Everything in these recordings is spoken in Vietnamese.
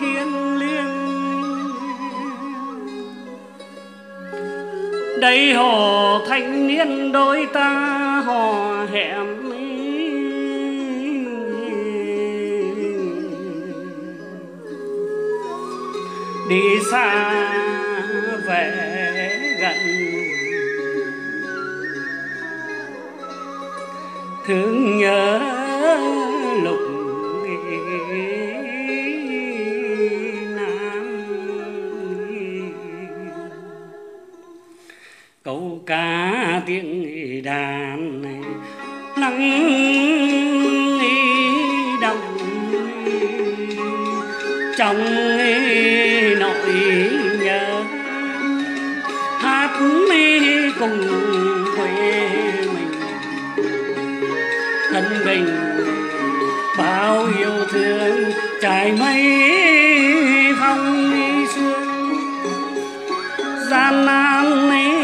thiên liêng đây hồ thanh niên đôi ta hò hẹn. Đi xa về gần thương nhớ lục nam, câu cá tiếng đàn này lắng đồng trong cùng quê mình thân bình bao yêu thương trải mây phong sương gian nan ấy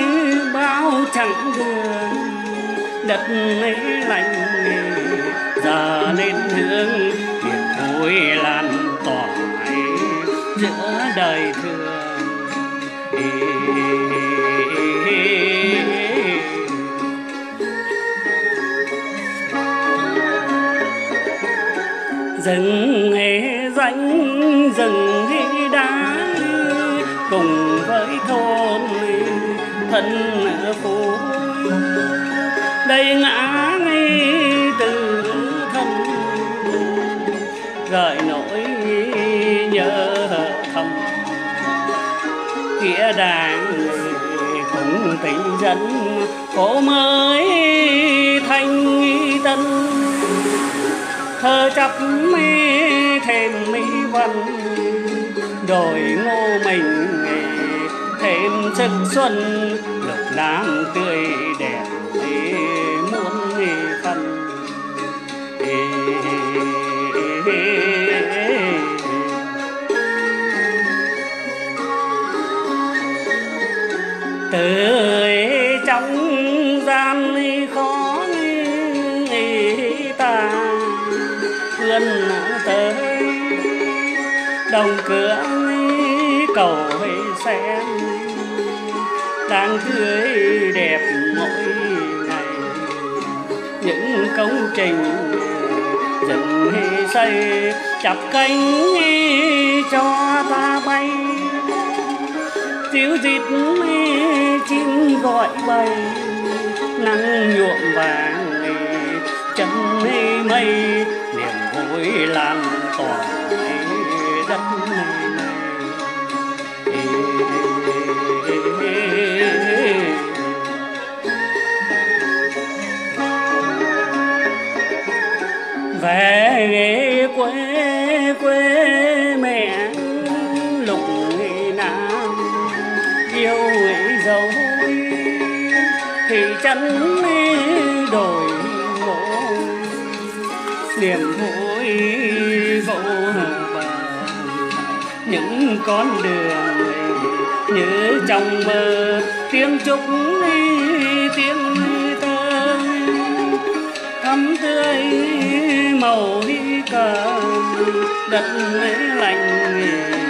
bao chẳng đường đất ấy lạnh giờ nên hướng biển vui lan tỏa giữa đời thường. Rừng hề rãnh rừng hề đá cùng với thôn thân phố đây ngã ngay từ thân gợi nỗi nhớ thầm nghĩa đàng cũng tình dân phố mới thanh tân thơ chấp mi thêm mỹ văn đổi ngô mình thêm sức xuân lục nam tươi đẹp muốn phân từ trong gian khó ta vươn tới đồng cửa cầu xem đang tươi đẹp mỗi ngày những công trình dựng xây chập cánh cho ta bay tiếu dịp chim gọi bay nắng nhuộm vàng chân mây niềm vui lan tỏa đất này về quê quê mẹ lục nam yêu người dấu thì chân đổi ngộ niềm vui vô bờ những con đường như trong mơ tiếng chúc tiếng tơ thắm tươi màu cờ đất lạnh.